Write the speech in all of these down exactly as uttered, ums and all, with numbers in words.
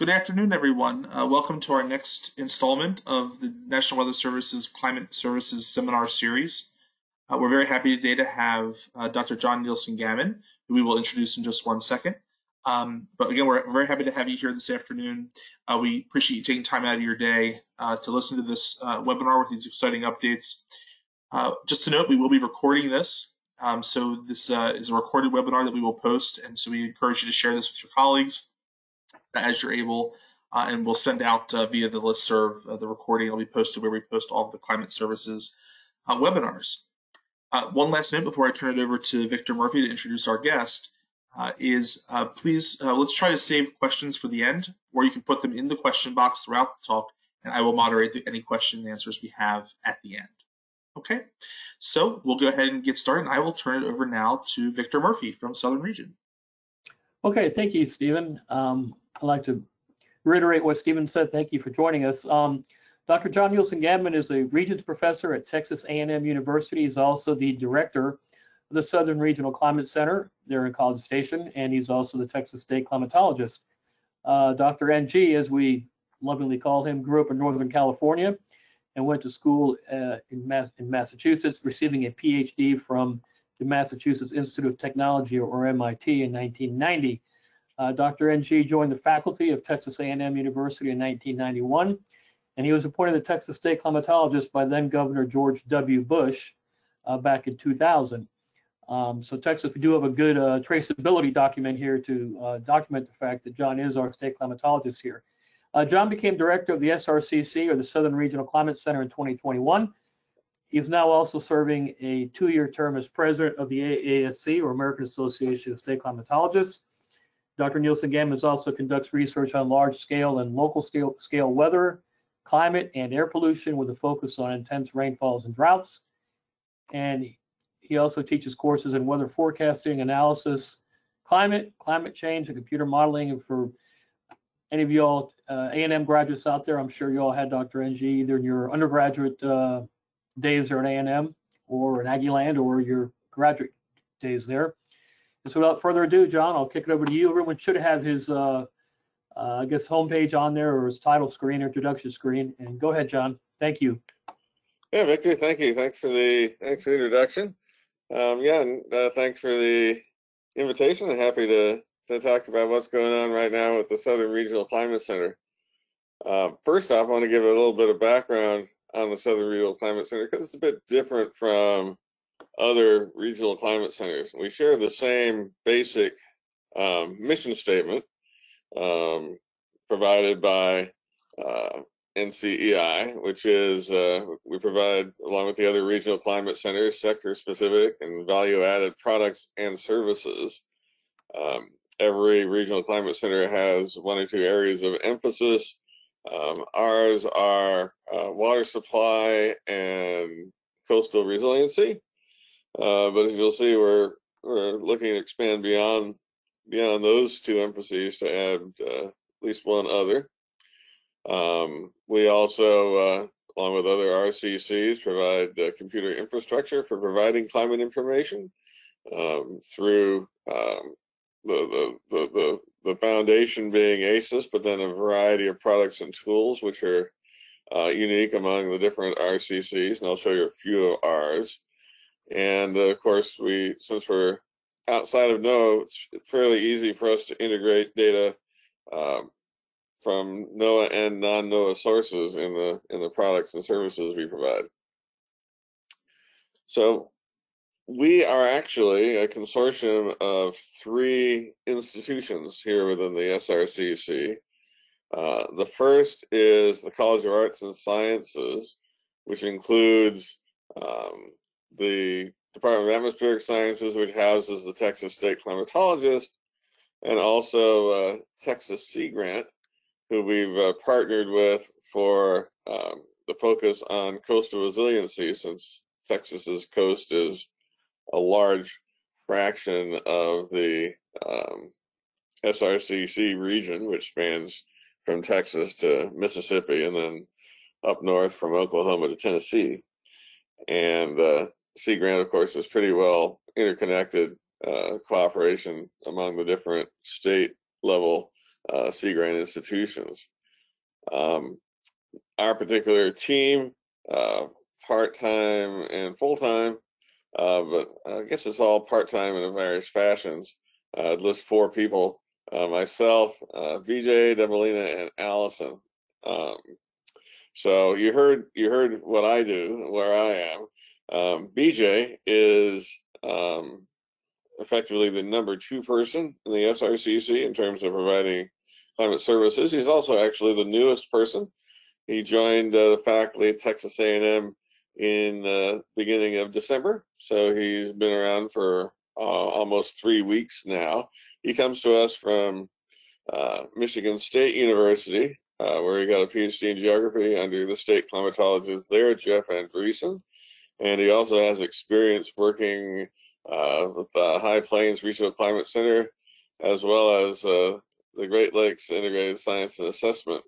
Good afternoon, everyone. Uh, welcome to our next installment of the National Weather Service's Climate Services Seminar Series. Uh, we're very happy today to have uh, Doctor John Nielsen-Gammon, who we will introduce in just one second. Um, but again, we're very happy to have you here this afternoon. Uh, we appreciate you taking time out of your day uh, to listen to this uh, webinar with these exciting updates. Uh, just to note, we will be recording this. Um, so this uh, is a recorded webinar that we will post, and so we encourage you to share this with your colleagues as you're able, uh, and we'll send out uh, via the listserv uh, the recording. It'll be posted where we post all of the climate services uh, webinars. Uh, one last note before I turn it over to Victor Murphy to introduce our guest uh, is uh, please uh, let's try to save questions for the end, or you can put them in the question box throughout the talk, and I will moderate the, any question and answers we have at the end. Okay, so we'll go ahead and get started, and I will turn it over now to Victor Murphy from Southern Region. Okay, thank you, Stephen. Um, I'd like to reiterate what Stephen said. Thank you for joining us. Um, Doctor John Nielsen-Gammon is a Regents Professor at Texas A and M University. He's also the Director of the Southern Regional Climate Center there in College Station, and he's also the Texas State Climatologist. Uh, Doctor N G, as we lovingly call him, grew up in Northern California and went to school uh, in, Mass in Massachusetts, receiving a P H D from the Massachusetts Institute of Technology, or M I T, in nineteen ninety. Uh, Doctor N G joined the faculty of Texas A and M University in nineteen ninety-one, and he was appointed the Texas State Climatologist by then Governor George W. Bush uh, back in two thousand. Um, so Texas, we do have a good uh, traceability document here to uh, document the fact that John is our state climatologist here. Uh, John became director of the S R C C, or the Southern Regional Climate Center, in twenty twenty-one. He is now also serving a two-year term as president of the A A S C, or American Association of State Climatologists. Doctor Nielsen-Gammon also conducts research on large-scale and local-scale scale weather, climate, and air pollution, with a focus on intense rainfalls and droughts. And he also teaches courses in weather forecasting, analysis, climate, climate change, and computer modeling. And for any of you all uh, A and M graduates out there, I'm sure you all had Doctor N G either in your undergraduate uh, days there at A and M or in Aggieland, or your graduate days there. And so without further ado, John, I'll kick it over to you. Everyone should have his, uh, uh, I guess, homepage on there, or his title screen or introduction screen. And go ahead, John. Thank you. Yeah, Victor, thank you. Thanks for the, thanks for the introduction. Um, yeah, and uh, thanks for the invitation. I'm happy to, to talk about what's going on right now with the Southern Regional Climate Center. Uh, first off, I want to give a little bit of background on the Southern Regional Climate Center, because it's a bit different from other regional climate centers. We share the same basic um, mission statement um, provided by uh, N C E I, which is uh, we provide, along with the other regional climate centers, sector-specific and value-added products and services. Um, every regional climate center has one or two areas of emphasis. Um, ours are uh, water supply and coastal resiliency, uh, but as you'll see, we're we're looking to expand beyond beyond those two emphases to add uh, at least one other. Um, we also, uh, along with other R C Cs, provide uh, computer infrastructure for providing climate information um, through um, the the the, the the foundation being A C I S, but then a variety of products and tools which are uh, unique among the different R C Cs, and I'll show you a few of ours. And uh, of course, we, since we're outside of NOAA, it's fairly easy for us to integrate data um, from NOAA and non-NOAA sources in the in the products and services we provide. So we are actually a consortium of three institutions here within the S R C C. Uh, the first is the College of Arts and Sciences, which includes um, the Department of Atmospheric Sciences, which houses the Texas State Climatologist, and also uh, Texas Sea Grant, who we've uh, partnered with for um, the focus on coastal resiliency, since Texas's coast is a large fraction of the um, S R C C region, which spans from Texas to Mississippi and then up north from Oklahoma to Tennessee. And uh, Sea Grant, of course, is pretty well interconnected uh, cooperation among the different state level uh, sea grant institutions. Um, our particular team, uh, part-time and full-time, uh, but I guess it's all part-time in various fashions. Uh, I'd list four people, uh, myself, uh, Vijay, Develina, and Allison. Um, so you heard, you heard what I do, where I am. Um, B J is um, effectively the number two person in the S R C C in terms of providing climate services. He's also actually the newest person. He joined uh, the faculty at Texas A and M in the beginning of December. So he's been around for uh, almost three weeks now. He comes to us from uh, Michigan State University, uh, where he got a PhD in geography under the state climatologist there, Jeff Andreessen. And he also has experience working uh, with the High Plains Regional Climate Center, as well as uh, the Great Lakes Integrated Science and Assessment.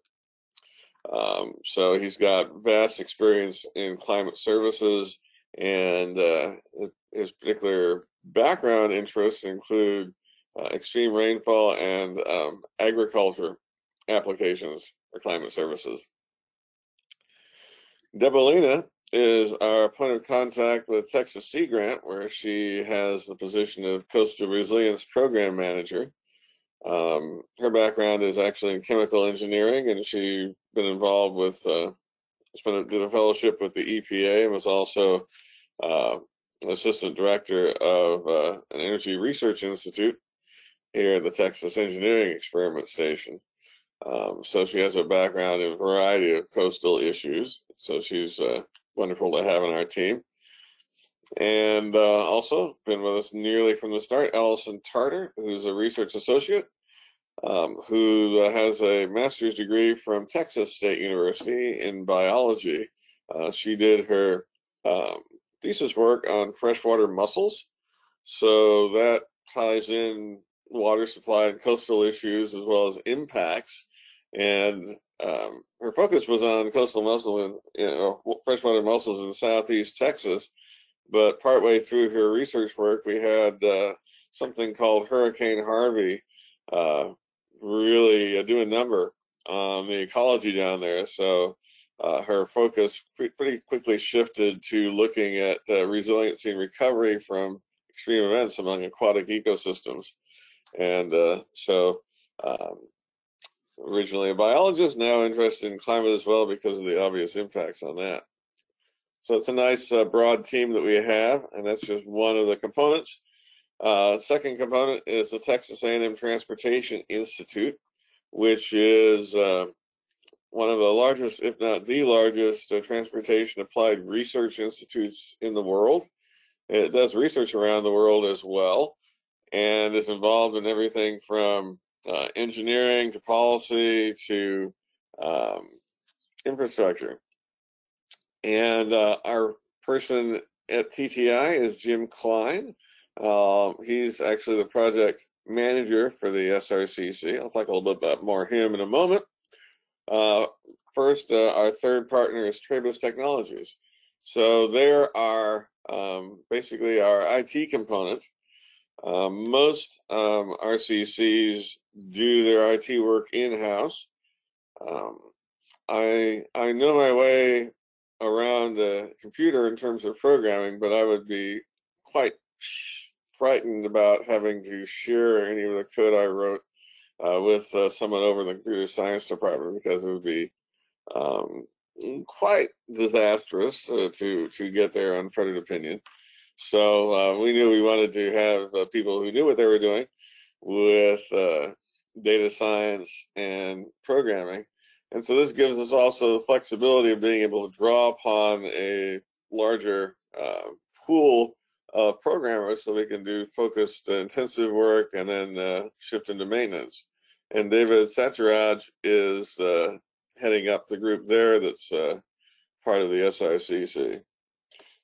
Um, so he's got vast experience in climate services, and uh, his particular background interests include uh, extreme rainfall and um, agriculture applications for climate services. Debolina is our point of contact with Texas Sea Grant, where she has the position of Coastal Resilience Program Manager. Um, her background is actually in chemical engineering, and she's been involved with, uh, did a fellowship with the E P A, and was also uh, assistant director of uh, an energy research institute here at the Texas Engineering Experiment Station. Um, so she has a background in a variety of coastal issues. So she's uh, wonderful to have on our team. And uh, also been with us nearly from the start, Allison Tarter, who's a research associate, um, who has a master's degree from Texas State University in biology. Uh, she did her um, thesis work on freshwater mussels. So that ties in water supply and coastal issues as well as impacts. And um, her focus was on coastal mussel and you know, freshwater mussels in southeast Texas. But partway through her research work, we had uh, something called Hurricane Harvey uh, really uh, do a number on the ecology down there. So uh, her focus pretty quickly shifted to looking at uh, resiliency and recovery from extreme events among aquatic ecosystems. And uh, so um, originally a biologist, now interested in climate as well because of the obvious impacts on that. So it's a nice uh, broad team that we have, and that's just one of the components. Uh, second component is the Texas A and M Transportation Institute, which is uh, one of the largest, if not the largest, uh, transportation applied research institutes in the world. It does research around the world as well, and is involved in everything from uh, engineering to policy to um, infrastructure. And uh, our person at T T I is Jim Klein. Uh, he's actually the project manager for the S R C C. I'll talk a little bit about more him in a moment. Uh, first, uh, our third partner is Trabus Technologies. So there are um, basically our I T component. Uh, most um, R C Cs do their I T work in-house. Um, I, I know my way around the computer in terms of programming, but I would be quite frightened about having to share any of the code I wrote uh, with uh, someone over in the computer science department, because it would be um, quite disastrous uh, to, to get their unfettered opinion. So uh, we knew we wanted to have uh, people who knew what they were doing with uh, data science and programming. And so this gives us also the flexibility of being able to draw upon a larger uh, pool of programmers, so we can do focused uh, intensive work and then uh, shift into maintenance. And David Sathiaraj is uh, heading up the group there that's uh, part of the S R C C.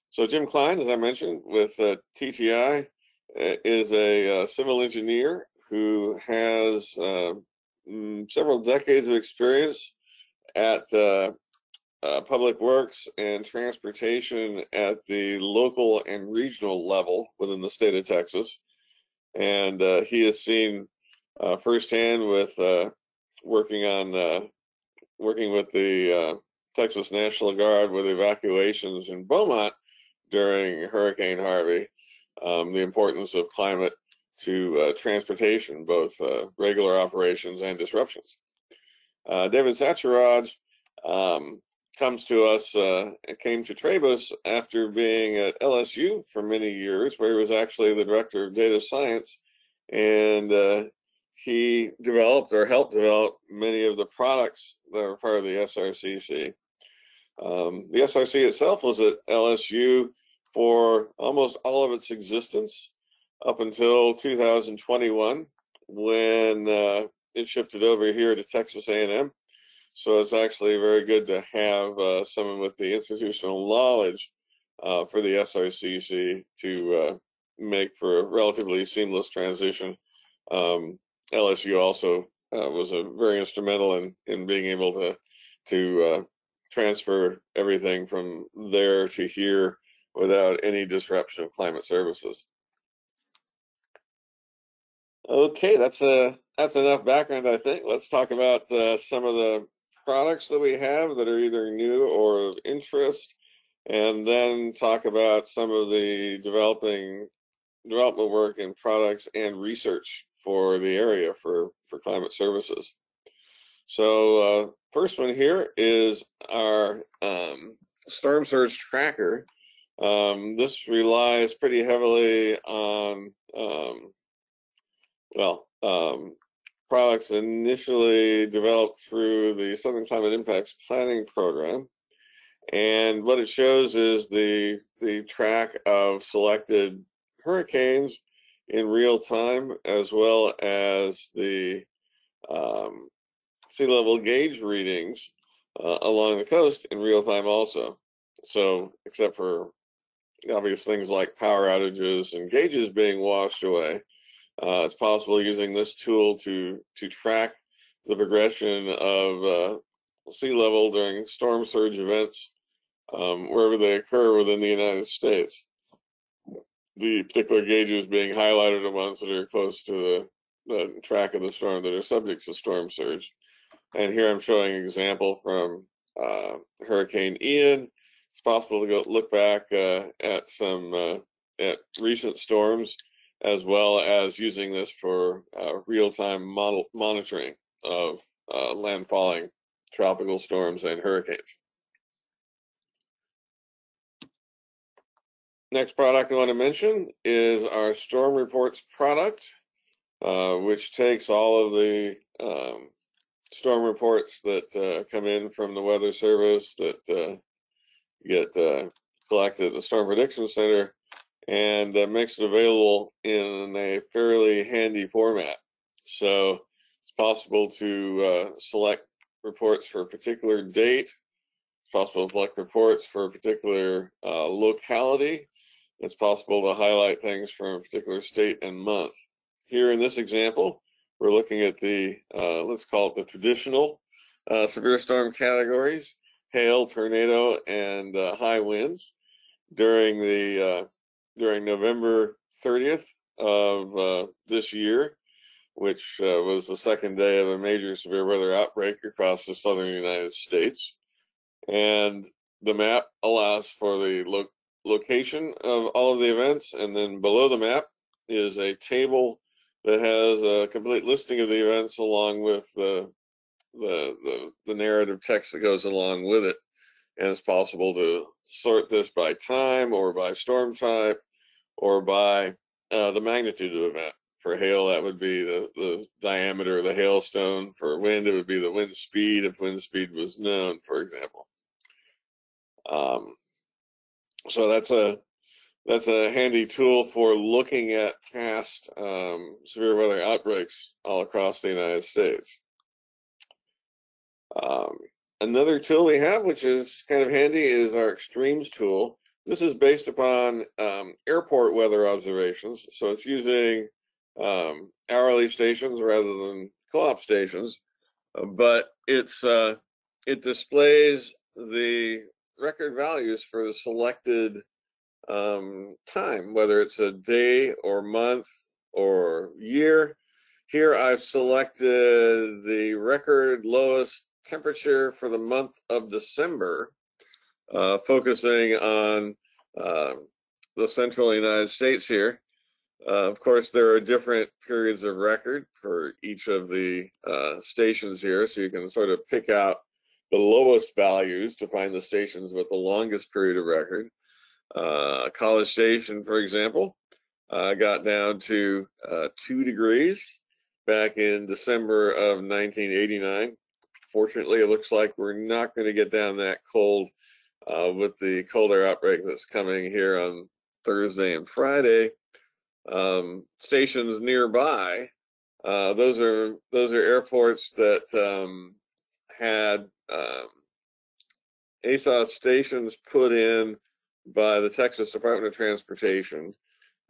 So Jim Klein, as I mentioned, with uh, T T I, is a uh, civil engineer who has uh, several decades of experience at uh, uh, public works and transportation at the local and regional level within the state of Texas. And uh, he has seen uh, firsthand with uh, working on uh, working with the uh, Texas National Guard with evacuations in Beaumont during Hurricane Harvey, um, the importance of climate to uh, transportation, both uh, regular operations and disruptions. Uh, David Sathiaraj um, comes to us, uh, came to Trabus after being at L S U for many years, where he was actually the director of data science, and uh, he developed or helped develop many of the products that are part of the S R C C. Um, the S R C itself was at L S U for almost all of its existence up until two thousand twenty-one, when uh, it shifted over here to Texas A and M. So it's actually very good to have uh, someone with the institutional knowledge uh, for the S R C C to uh, make for a relatively seamless transition. Um, L S U also uh, was a very instrumental in, in being able to, to uh, transfer everything from there to here without any disruption of climate services. Okay, that's a that's enough background, I think. Let's talk about uh, some of the products that we have that are either new or of interest, and then talk about some of the developing development work and products and research for the area for for climate services. So uh, first one here is our um, storm surge tracker. Um, this relies pretty heavily on um, well, um, products initially developed through the Southern Climate Impacts Planning Program. And what it shows is the, the track of selected hurricanes in real time, as well as the um, sea level gauge readings uh, along the coast in real time also. So, except for obvious things like power outages and gauges being washed away, Uh, it's possible using this tool to to track the progression of uh, sea level during storm surge events um, wherever they occur within the United States. The particular gauges being highlighted are ones that are close to the, the track of the storm that are subject to storm surge. And here I'm showing an example from uh, Hurricane Ian. It's possible to go look back uh, at some uh, at recent storms, as well as using this for uh, real-time model monitoring of uh, landfalling tropical storms and hurricanes. Next product I want to mention is our Storm Reports product, uh, which takes all of the um, storm reports that uh, come in from the Weather Service that uh, get uh, collected at the Storm Prediction Center, and uh, makes it available in a fairly handy format. So it's possible to uh, select reports for a particular date. It's possible to select reports for a particular uh, locality. It's possible to highlight things from a particular state and month. Here in this example, we're looking at the, uh, let's call it the traditional uh, severe storm categories, hail, tornado, and uh, high winds during the, uh, during November thirtieth of uh, this year, which uh, was the second day of a major severe weather outbreak across the southern United States. And the map allows for the lo location of all of the events, and then below the map is a table that has a complete listing of the events along with the, the, the, the narrative text that goes along with it. And it's possible to sort this by time or by storm type, or by uh, the magnitude of the event. For hail, that would be the, the diameter of the hailstone. For wind, it would be the wind speed, if wind speed was known, for example. Um, so that's a, that's a handy tool for looking at past um, severe weather outbreaks all across the United States. Um, another tool we have, which is kind of handy, is our extremes tool. This is based upon um, airport weather observations, so it's using um, hourly stations rather than co-op stations, but it's uh, it displays the record values for the selected um, time, whether it's a day or month or year, Here I've selected the record lowest temperature for the month of December, uh, focusing on uh, the central United States here. Uh, of course, there are different periods of record for each of the uh, stations here, so you can sort of pick out the lowest values to find the stations with the longest period of record. Uh, College Station, for example, uh, got down to uh, two degrees back in December of nineteen eighty-nine. Fortunately, it looks like we're not going to get down that cold uh, with the cold air outbreak that's coming here on Thursday and Friday. Um, stations nearby, uh, those are those are airports that um, had um, A S O S stations put in by the Texas Department of Transportation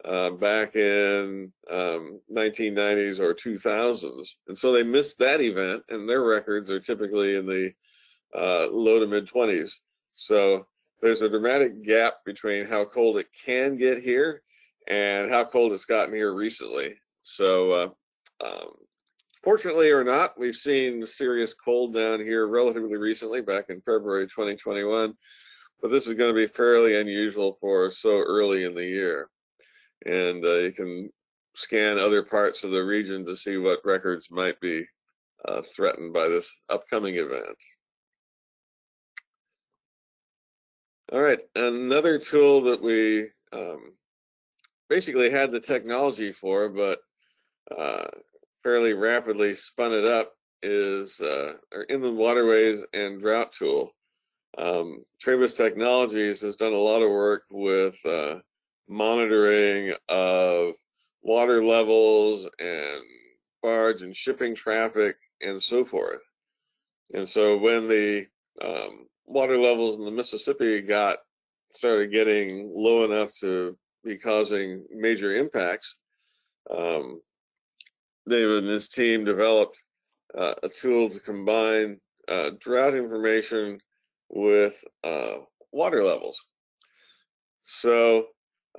uh, back in um, nineteen nineties or two thousands, and so they missed that event, and their records are typically in the uh, low to mid twenties. So there's a dramatic gap between how cold it can get here and how cold it's gotten here recently. So uh, um, fortunately or not, we've seen serious cold down here relatively recently, back in February twenty twenty-one, but this is going to be fairly unusual for us so early in the year. And uh, you can scan other parts of the region to see what records might be uh, threatened by this upcoming event. All right, another tool that we um, basically had the technology for, but uh, fairly rapidly spun it up, is uh, our Inland Waterways and Drought tool. Um, Trabus Technologies has done a lot of work with uh, monitoring of water levels and barge and shipping traffic and so forth. And so when the um, water levels in the Mississippi got started getting low enough to be causing major impacts, um, David and his team developed uh, a tool to combine uh, drought information with uh, water levels. So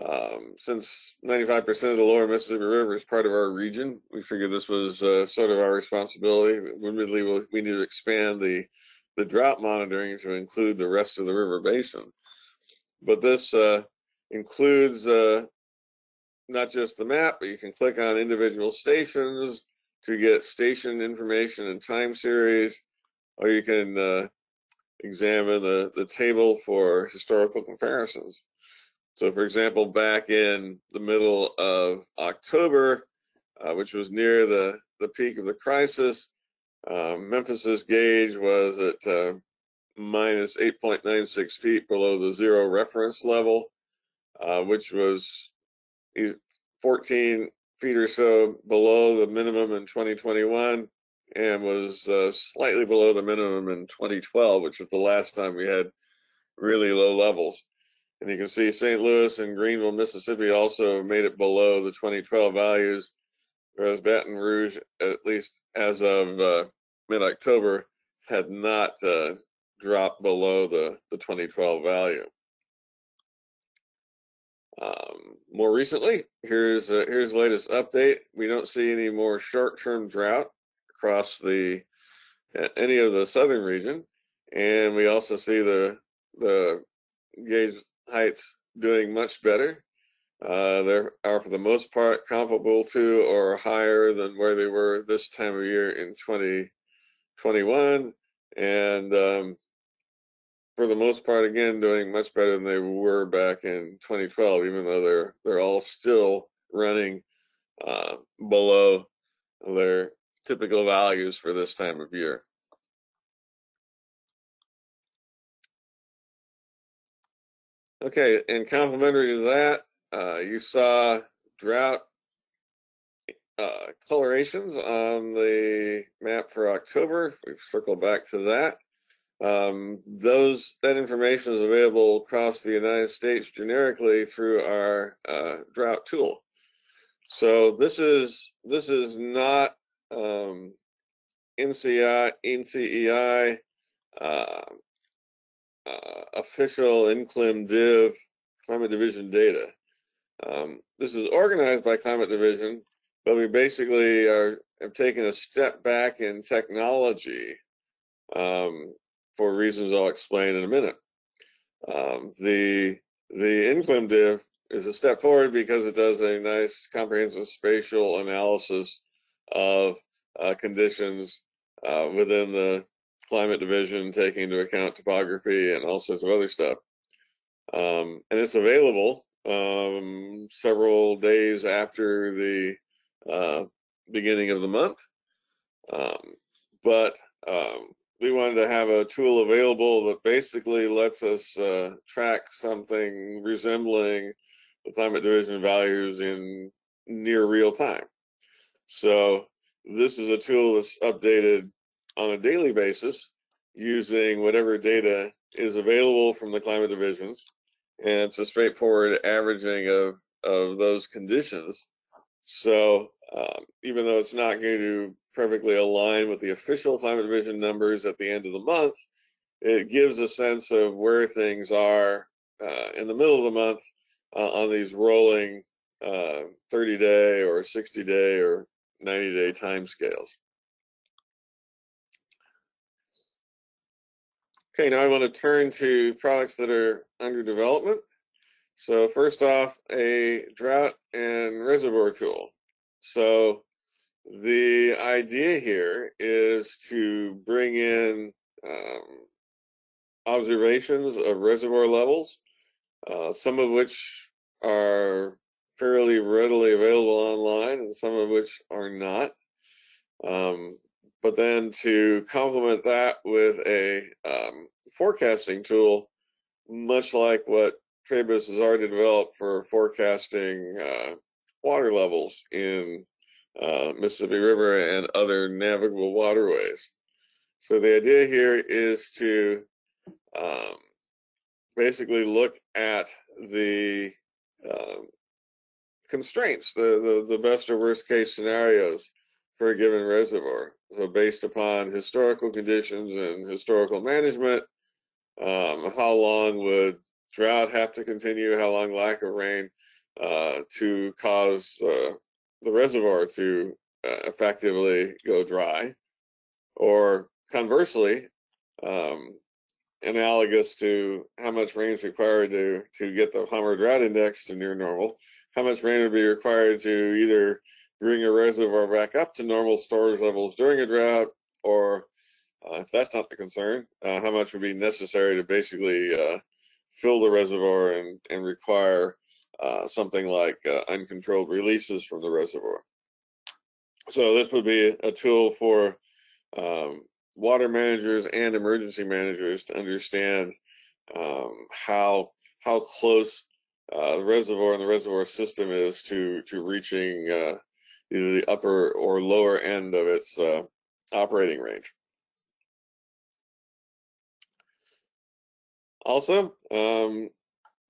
um, since ninety-five percent of the lower Mississippi River is part of our region, we figured this was uh, sort of our responsibility. Admittedly, we need to expand the, the drought monitoring to include the rest of the river basin. But this uh, includes uh, not just the map, but you can click on individual stations to get station information and time series, or you can uh, examine the, the table for historical comparisons. So for example, back in the middle of October, uh, which was near the, the peak of the crisis, uh, Memphis's gauge was at uh, minus eight point nine six feet below the zero reference level, Uh, which was fourteen feet or so below the minimum in twenty twenty-one, and was uh, slightly below the minimum in twenty twelve, which was the last time we had really low levels. And you can see Saint Louis and Greenville, Mississippi also made it below the twenty twelve values, whereas Baton Rouge, at least as of uh, mid-October, had not uh, dropped below the, the twenty twelve value. Um, more recently, here's uh, here's the latest update. We don't see any more short-term drought across the uh, any of the southern region, and we also see the the gauge heights doing much better. Uh, they are for the most part comparable to or higher than where they were this time of year in twenty twenty-one, and um, for the most part, again, doing much better than they were back in twenty twelve, even though they're they're all still running uh, below their typical values for this time of year. Okay, and complementary to that, uh, you saw drought uh, colorations on the map for October. We've circled back to that. Um, those that information is available across the United States generically through our uh, drought tool. So this is this is not um, N C E I uh, uh, official InClimDiv climate division data. Um, this is organized by climate division, but we basically are have taken a step back in technology um, for reasons I'll explain in a minute. Um, the the inclim div is a step forward because it does a nice comprehensive spatial analysis of uh, conditions uh, within the climate division, taking into account topography and all sorts of other stuff. Um, and it's available um, several days after the uh, beginning of the month. Um, but um, we wanted to have a tool available that basically lets us uh, track something resembling the climate division values in near real time. So this is a tool that's updated on a daily basis using whatever data is available from the climate divisions. And it's a straightforward averaging of, of those conditions. So um, even though it's not going to perfectly align with the official climate division numbers at the end of the month, it gives a sense of where things are uh, in the middle of the month uh, on these rolling thirty-day uh, or sixty-day or ninety-day timescales. Okay, now I want to turn to products that are under development. So first off, a drought and reservoir tool. So the idea here is to bring in um, observations of reservoir levels, uh, some of which are fairly readily available online and some of which are not. Um, But then to complement that with a um, forecasting tool, much like what Trabus has already developed for forecasting uh, water levels in uh, Mississippi River and other navigable waterways. So the idea here is to um, basically look at the uh, constraints, the, the, the best or worst case scenarios for a given reservoir. So based upon historical conditions and historical management, um, how long would drought have to continue, how long lack of rain uh, to cause uh, the reservoir to uh, effectively go dry, or conversely, um, analogous to how much rain is required to, to get the Palmer Drought Index to near normal, how much rain would be required to either bring a reservoir back up to normal storage levels during a drought, or uh, if that's not the concern, uh, how much would be necessary to basically uh, fill the reservoir and, and require uh, something like uh, uncontrolled releases from the reservoir. So this would be a tool for um, water managers and emergency managers to understand um, how, how close uh, the reservoir and the reservoir system is to, to reaching uh, either the upper or lower end of its uh, operating range. Also, um,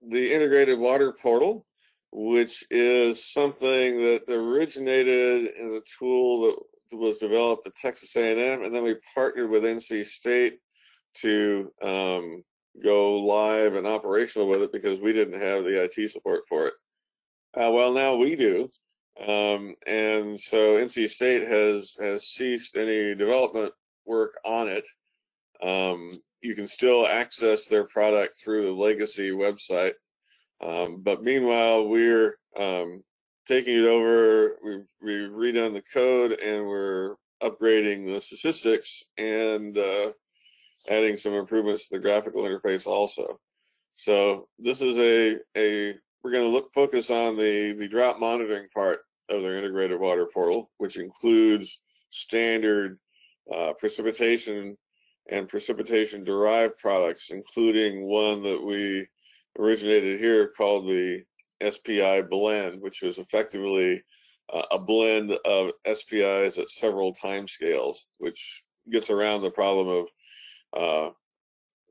the integrated water portal, which is something that originated as a tool that was developed at Texas A and M, and then we partnered with N C State to um, go live and operational with it because we didn't have the I T support for it. Uh, well, now we do. Um, and so N C State has, has ceased any development work on it. Um, you can still access their product through the legacy website. Um, but meanwhile, we're um, taking it over. We've, we've redone the code and we're upgrading the statistics and uh, adding some improvements to the graphical interface also. So this is a, a we're going to look focus on the, the drought monitoring part of their integrated water portal, which includes standard uh, precipitation and precipitation derived products, including one that we originated here called the S P I blend, which is effectively uh, a blend of S P Is at several timescales, which gets around the problem of uh,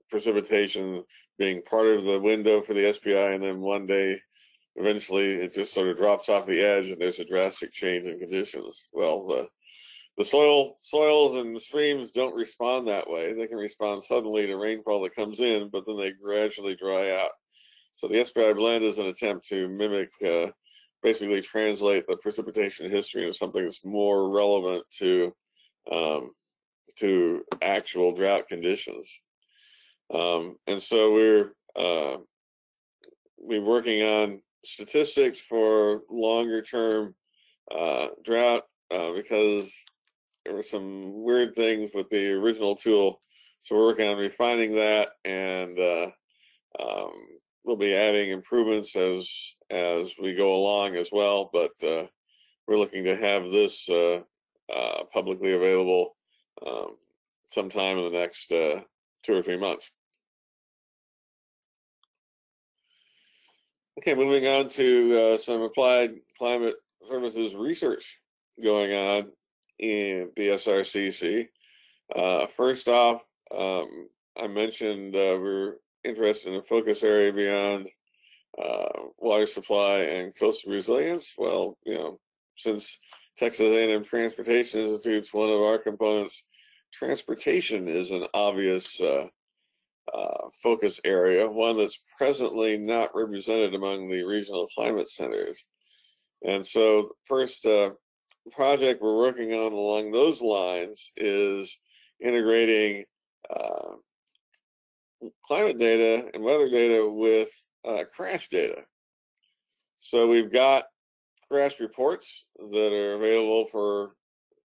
precipitation being part of the window for the S P I, and then one day eventually it just sort of drops off the edge and there's a drastic change in conditions. Well, the, the soil, soils and streams don't respond that way. They can respond suddenly to rainfall that comes in, but then they gradually dry out. So the S P I blend is an attempt to mimic uh, basically translate the precipitation history into something that's more relevant to um, to actual drought conditions. Um, and so we're uh, we're working on statistics for longer term uh, drought uh, because there were some weird things with the original tool. So we're working on refining that, and uh, um, we'll be adding improvements as as we go along as well. But uh, we're looking to have this uh, uh, publicly available um, sometime in the next uh, two or three months. Okay, moving on to uh, some applied climate services research going on in the S R C C. Uh, first off, um, I mentioned uh, we're interested in a focus area beyond uh, water supply and coastal resilience. Well, you know, since Texas A and M Transportation Institute's one of our components, transportation is an obvious uh, Uh, focus area, one that's presently not represented among the regional climate centers. And so the first uh, project we're working on along those lines is integrating uh, climate data and weather data with uh, crash data. So we've got crash reports that are available for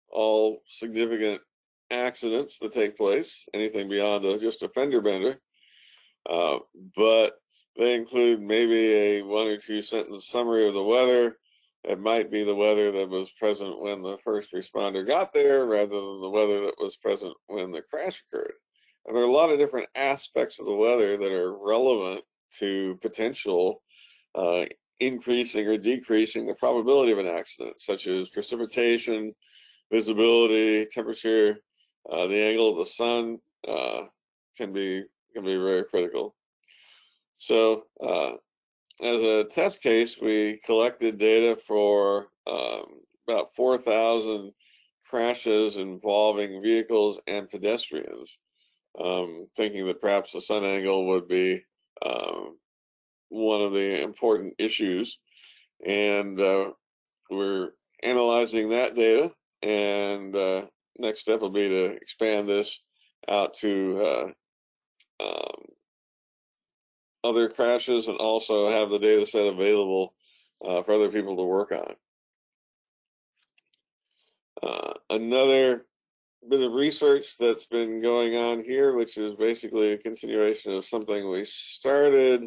all significant accidents that take place, anything beyond a, just a fender bender, uh, but they include maybe a one or two sentence summary of the weather. It might be the weather that was present when the first responder got there rather than the weather that was present when the crash occurred. And there are a lot of different aspects of the weather that are relevant to potential uh, increasing or decreasing the probability of an accident, such as precipitation, visibility, temperature. Uh, the angle of the sun uh, can be can be very critical. So, uh, as a test case, we collected data for um, about four thousand crashes involving vehicles and pedestrians, um, thinking that perhaps the sun angle would be um, one of the important issues. And uh, we're analyzing that data, and uh, next step will be to expand this out to uh, um, other crashes and also have the data set available uh, for other people to work on. Uh, another bit of research that's been going on here, which is basically a continuation of something we started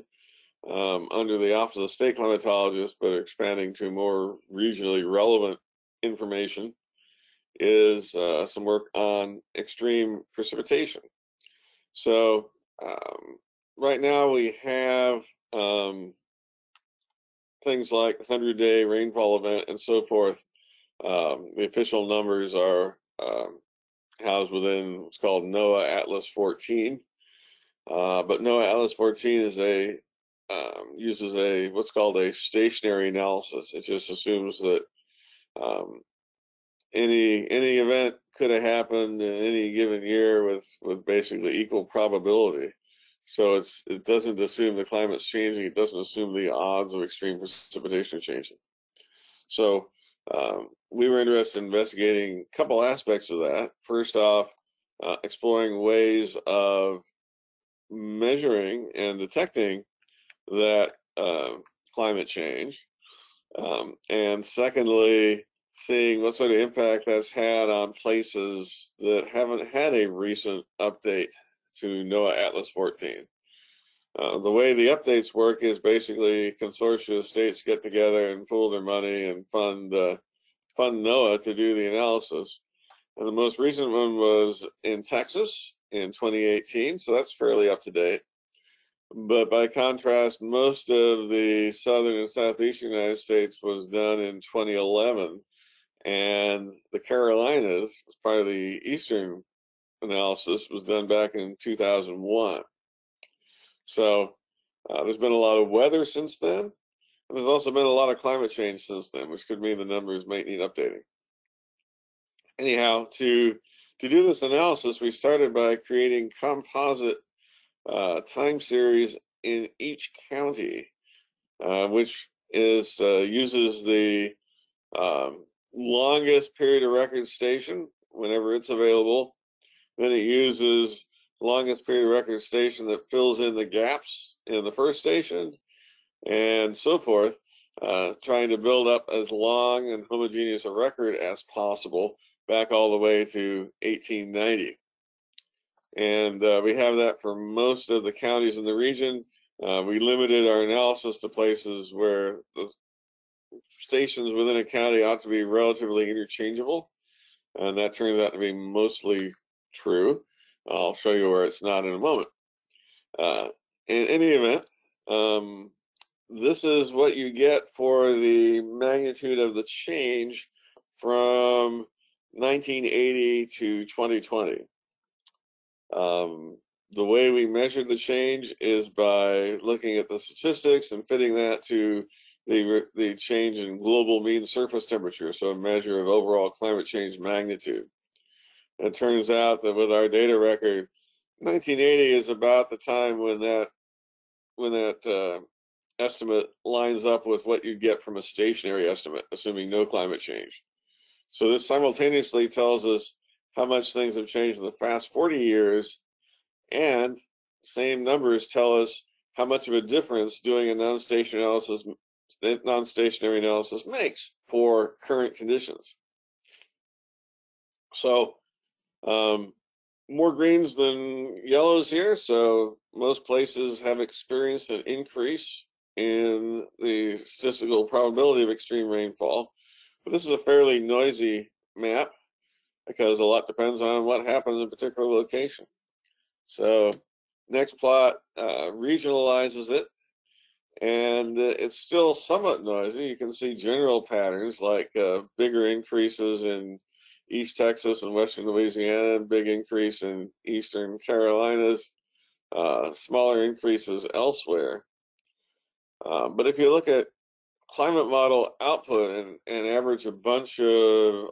um, under the Office of State Climatologists, but expanding to more regionally relevant information, is uh, some work on extreme precipitation. So um, right now we have um, things like one hundred day rainfall event and so forth. Um, the official numbers are um, housed within what's called NOAA Atlas fourteen. Uh, but NOAA Atlas fourteen is a um, uses a what's called a stationary analysis. It just assumes that um, Any any event could have happened in any given year with with basically equal probability. So it's it doesn't assume the climate's changing. It doesn't assume the odds of extreme precipitation are changing. So um, we were interested in investigating a couple aspects of that. First off, uh, exploring ways of measuring and detecting that uh, climate change, um, and secondly, seeing what sort of impact that's had on places that haven't had a recent update to NOAA Atlas fourteen. Uh, the way the updates work is basically consortia of states get together and pool their money and fund uh, fund NOAA to do the analysis. And the most recent one was in Texas in twenty eighteen, so that's fairly up to date. But by contrast, most of the southern and southeastern United States was done in twenty eleven. And the Carolinas, as part of the Eastern analysis, was done back in two thousand one. So uh, there's been a lot of weather since then, and there's also been a lot of climate change since then, which could mean the numbers might need updating. Anyhow, to, to do this analysis, we started by creating composite uh, time series in each county, uh, which is uh, uses the um, longest period of record station whenever it's available. Then it uses the longest period of record station that fills in the gaps in the first station, and so forth, uh, trying to build up as long and homogeneous a record as possible back all the way to eighteen ninety. And uh, we have that for most of the counties in the region. Uh, we limited our analysis to places where the stations within a county ought to be relatively interchangeable, and that turns out to be mostly true. I'll show you where it's not in a moment. Uh, in any event, um, this is what you get for the magnitude of the change from nineteen eighty to twenty twenty. Um, the way we measured the change is by looking at the statistics and fitting that to the, the change in global mean surface temperature, so a measure of overall climate change magnitude. It turns out that with our data record, nineteen eighty is about the time when that when that uh, estimate lines up with what you get from a stationary estimate, assuming no climate change. So this simultaneously tells us how much things have changed in the past forty years, and same numbers tell us how much of a difference doing a non-stationary analysis, non-stationary analysis makes for current conditions. So um more greens than yellows here, so most places have experienced an increase in the statistical probability of extreme rainfall, but this is a fairly noisy map because a lot depends on what happens in a particular location. So next plot uh, regionalizes it, and it's still somewhat noisy. You can see general patterns like uh, bigger increases in East Texas and Western Louisiana, big increase in Eastern Carolinas, uh, smaller increases elsewhere. Uh, but if you look at climate model output and, and average a bunch of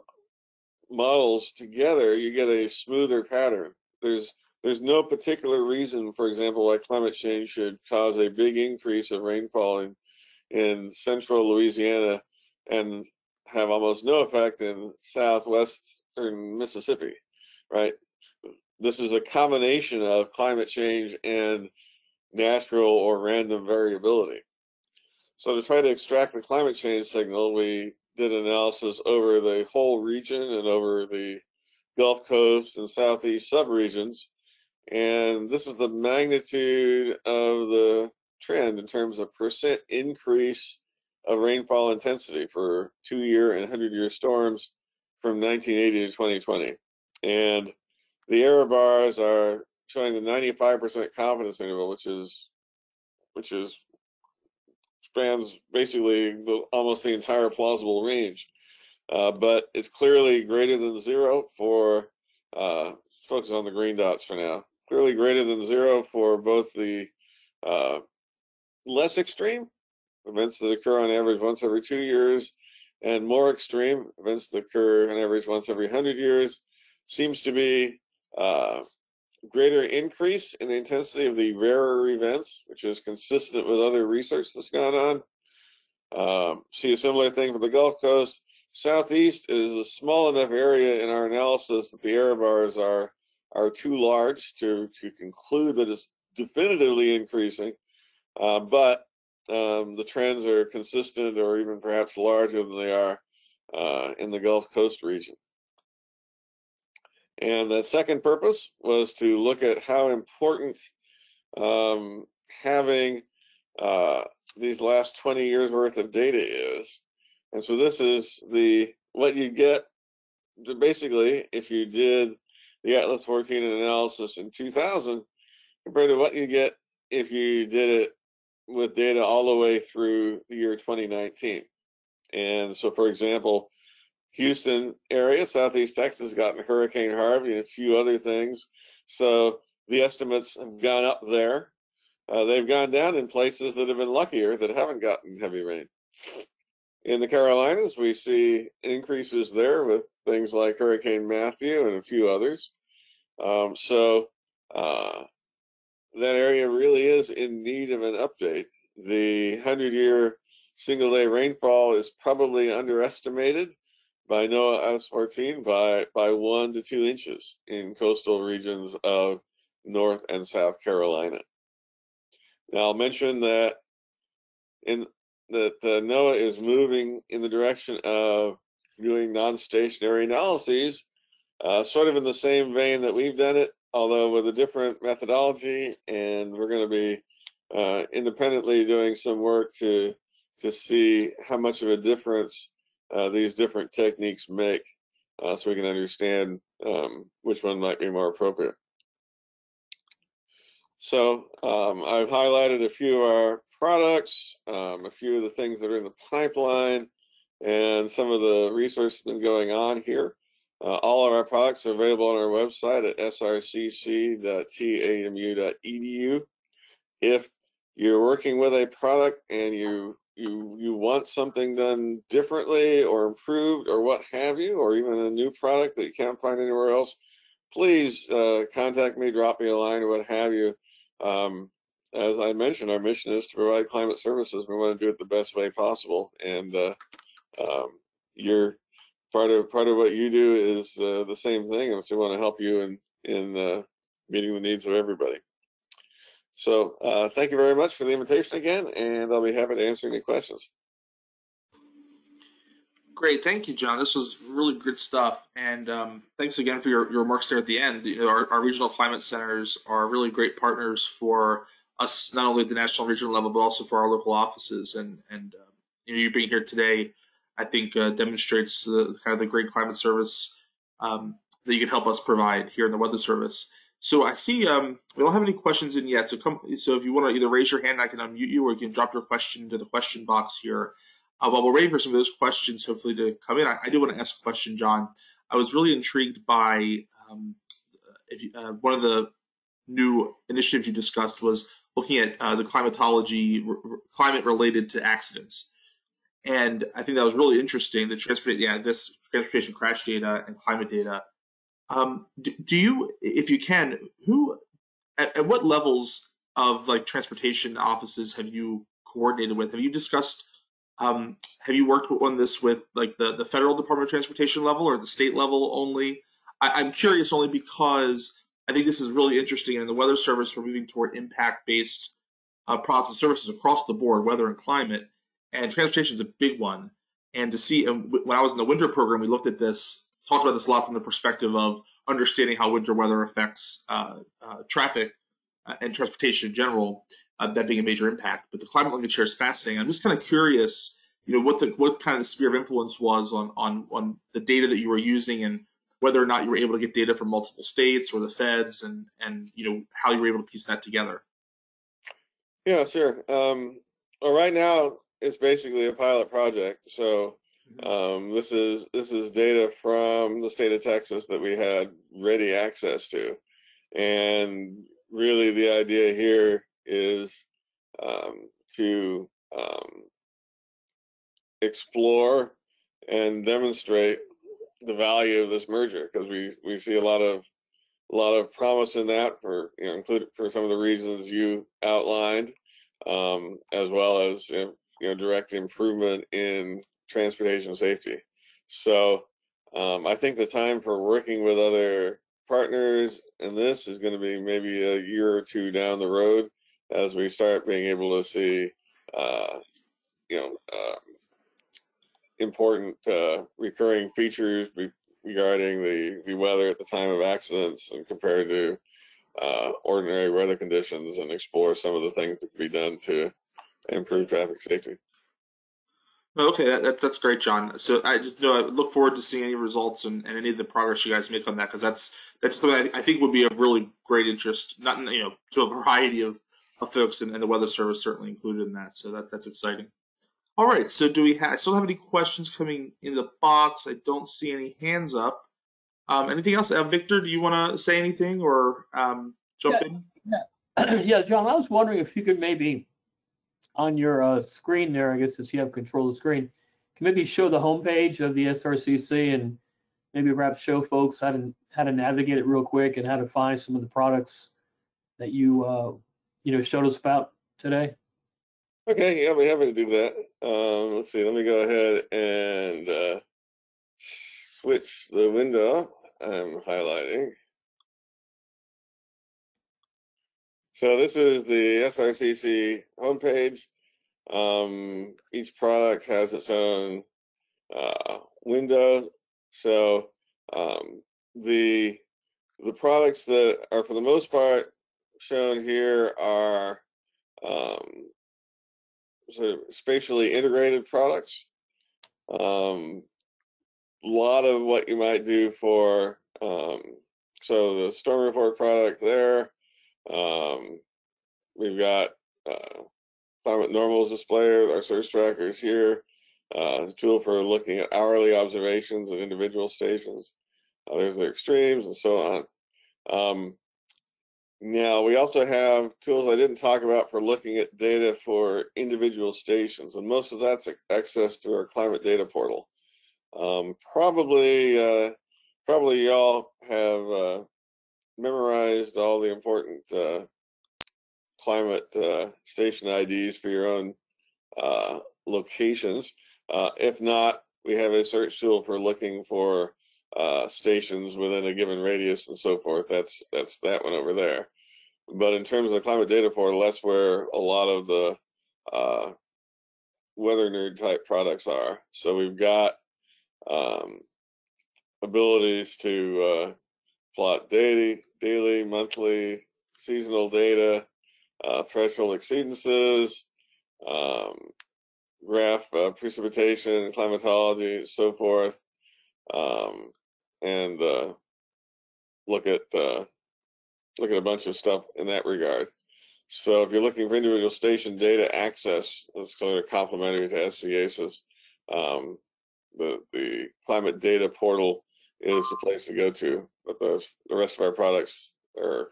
models together, you get a smoother pattern. There's, there's no particular reason, for example, why climate change should cause a big increase of rainfall in, in central Louisiana and have almost no effect in southwestern Mississippi, right? This is a combination of climate change and natural or random variability. So to try to extract the climate change signal, we did analysis over the whole region and over the Gulf Coast and Southeast subregions. And this is the magnitude of the trend in terms of percent increase of rainfall intensity for two-year and hundred-year storms from nineteen eighty to twenty twenty. And the error bars are showing the ninety-five percent confidence interval, which is which is spans basically the, almost the entire plausible range. Uh, but it's clearly greater than zero for, uh, focus on the green dots for now, clearly greater than zero for both the uh, less extreme events that occur on average once every two years, and more extreme events that occur on average once every hundred years. Seems to be uh, greater increase in the intensity of the rarer events, which is consistent with other research that's gone on. Um, see a similar thing for the Gulf Coast. Southeast is a small enough area in our analysis that the error bars are, are too large to, to conclude that it's definitively increasing, uh, but Um, the trends are consistent or even perhaps larger than they are uh, in the Gulf Coast region. And the second purpose was to look at how important um, having uh, these last twenty years worth of data is. And so this is the what you get basically if you did the Atlas fourteen analysis in two thousand compared to what you get if you did it with data all the way through the year twenty nineteen. And so, for example, Houston area, Southeast Texas, gotten Hurricane Harvey and a few other things. So the estimates have gone up there. Uh, they've gone down in places that have been luckier that haven't gotten heavy rain. In the Carolinas, we see increases there with things like Hurricane Matthew and a few others. Um, so, uh, that area really is in need of an update. The hundred-year single day rainfall is probably underestimated by NOAA Atlas fourteen by, by one to two inches in coastal regions of North and South Carolina. Now, I'll mention that in that uh, NOAA is moving in the direction of doing non-stationary analyses, uh, sort of in the same vein that we've done it, although with a different methodology, and we're going to be uh, independently doing some work to to see how much of a difference uh, these different techniques make, uh, so we can understand um, which one might be more appropriate. So um, I've highlighted a few of our products, um, a few of the things that are in the pipeline, and some of the research that's been going on here. Uh, all of our products are available on our website at S R C C dot T A M U dot E D U. If you're working with a product and you you you want something done differently or improved or what have you, or even a new product that you can't find anywhere else, please uh, contact me, drop me a line, or what have you. Um, as I mentioned, our mission is to provide climate services. We want to do it the best way possible, and uh, um, you're part of part of what you do is uh, the same thing, and we want to help you in in uh, meeting the needs of everybody. So uh, thank you very much for the invitation again, and I'll be happy to answer any questions. Great, thank you, John. This was really good stuff, and um, thanks again for your, your remarks there at the end. You know, our, our regional climate centers are really great partners for us, not only at the national and regional level, but also for our local offices. And and um, you know, you being here today, I think uh, demonstrates the kind of the great climate service um, that you can help us provide here in the Weather Service. So I see um, we don't have any questions in yet. So come, so if you want to either raise your hand, I can unmute you, or you can drop your question into the question box here. Uh, while we're waiting for some of those questions, hopefully to come in, I, I do want to ask a question, John. I was really intrigued by um, if you, uh, one of the new initiatives you discussed was looking at uh, the climatology, climate related to accidents. And I think that was really interesting. The transport, yeah, this transportation crash data and climate data. Um, do, do you, if you can, who, at, at what levels of like transportation offices have you coordinated with? Have you discussed? Um, have you worked on this with like the the federal Department of Transportation level or the state level only? I, I'm curious only because I think this is really interesting. And in the Weather Service, we're moving toward impact based uh, products and services across the board, weather and climate. And transportation is a big one. And to see, and when I was in the winter program, we looked at this, talked about this a lot from the perspective of understanding how winter weather affects uh, uh, traffic uh, and transportation in general, uh, that being a major impact. But the climate linkage here is fascinating. I'm just kind of curious, you know, what the what kind of the sphere of influence was on on on the data that you were using, and whether or not you were able to get data from multiple states or the feds, and and you know how you were able to piece that together. Yeah, sure. Um, well, right now, it's basically a pilot project. So um, this is this is data from the state of Texas that we had ready access to, and really the idea here is um, to um, explore and demonstrate the value of this merger, because we we see a lot of a lot of promise in that for you know included for some of the reasons you outlined, um, as well as you know, you know, direct improvement in transportation safety. So um, I think the time for working with other partners in this is going to be maybe a year or two down the road, as we start being able to see, uh, you know, uh, important uh, recurring features re regarding the, the weather at the time of accidents and compared to uh, ordinary weather conditions, and explore some of the things that can be done to improve traffic safety. Okay, that, that, that's great, John. So I just you know, I look forward to seeing any results and, and any of the progress you guys make on that, because that's that's something I, I think would be of really great interest, not you know to a variety of, of folks, and, and the Weather Service certainly included in that. So that that's exciting. All right, so do we have? I still have any questions coming in the box? I don't see any hands up. Um, anything else, uh, Victor? Do you want to say anything or um, jump yeah, in? Yeah. Yeah, John, I was wondering if you could maybe, on your uh, screen there, I guess, if you have control of the screen, can maybe show the homepage of the S R C C, and maybe perhaps show folks how to, how to navigate it real quick and how to find some of the products that you, uh, you know, showed us about today. Okay, yeah, I'll be happy to do that. Um, let's see, let me go ahead and uh, switch the window I'm highlighting. So this is the S R C C homepage. Um, each product has its own uh, window. So um, the the products that are for the most part shown here are um, sort of spatially integrated products. Um, a lot of what you might do for, um, so the storm report product there, um, we've got uh, climate normals display, our surge trackers here, uh, the tool for looking at hourly observations of individual stations, uh, there's the extremes and so on. Um, Now, we also have tools I didn't talk about for looking at data for individual stations, and most of that's accessed through our climate data portal. Um, probably, uh, probably y'all have uh, memorized all the important uh, climate uh, station I Ds for your own uh, locations. Uh, if not, we have a search tool for looking for Uh, stations within a given radius and so forth. That's that's that one over there. But in terms of the climate data portal, that's where a lot of the uh, weather nerd type products are. So we've got um, abilities to uh, plot daily, daily, monthly, seasonal data, uh, threshold exceedances, um, graph uh, precipitation, climatology, and so forth. Um, and uh, look at uh, look at a bunch of stuff in that regard. So if you're looking for individual station data access, that's sort of complementary to S C A S I S. Um, the the climate data portal is the place to go to, but those, the rest of our products are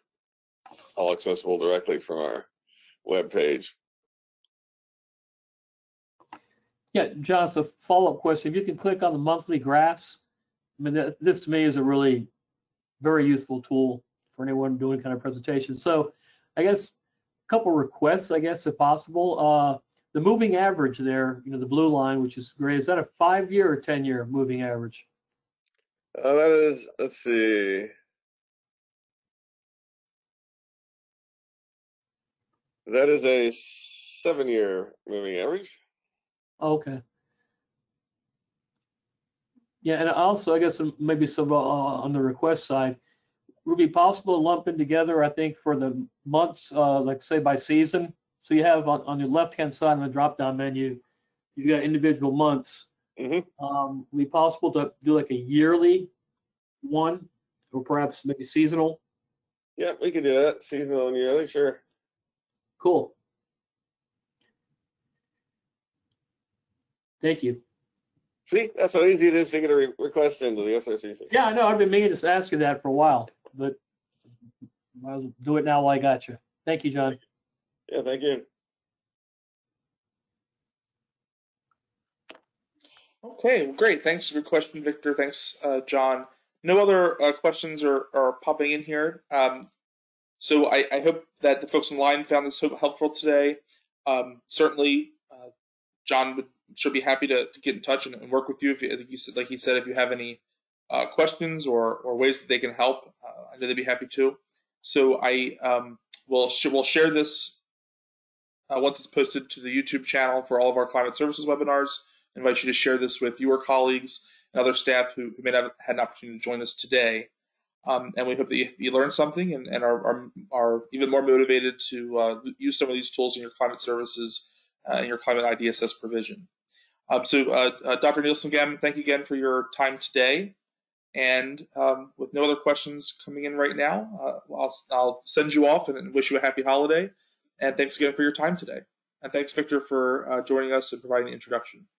all accessible directly from our web page. Yeah, John, it's a follow-up question. If you can click on the monthly graphs. I mean, that, this to me is a really very useful tool for anyone doing kind of presentation. So I guess a couple requests, I guess, if possible. Uh, the moving average there, you know, the blue line, which is great. Is that a five-year or ten-year moving average? Uh, that is, let's see. That is a seven-year moving average. Okay. Yeah, and also I guess some, maybe some uh, on the request side, would it be possible to lump in together, I think, for the months, uh, like say by season? So you have on, on your left-hand side on the drop-down menu, you've got individual months. Mm-hmm. Um, would it be possible to do like a yearly one, or perhaps maybe seasonal? Yeah, we could do that, seasonal and yearly, sure. Cool. Thank you. See, that's how easy it is to get a re request into the S R C C. Yeah, I know. I've been meaning to ask you that for a while, but I'll do it now while I got you. Thank you, John. Yeah, thank you. Okay, well, great. Thanks for your question, Victor. Thanks, uh, John. No other uh, questions are, are popping in here. Um, so I, I hope that the folks online found this helpful today. Um, certainly, uh, John would should be happy to, to get in touch and, and work with you if you, you said, like he said, if you have any uh, questions or, or ways that they can help, uh, I know they'd be happy to. So I um, will sh we'll share this uh, once it's posted to the YouTube channel for all of our climate services webinars. I invite you to share this with your colleagues and other staff who, who may not have had an opportunity to join us today. Um, and we hope that you, you learned something and, and are, are, are even more motivated to uh, use some of these tools in your climate services uh, and your climate I D S S provision. Um, so, uh, uh, Doctor Nielsen-Gammon, thank you again for your time today. And um, with no other questions coming in right now, uh, I'll, I'll send you off and wish you a happy holiday. And thanks again for your time today. And thanks, Victor, for uh, joining us and providing the introduction.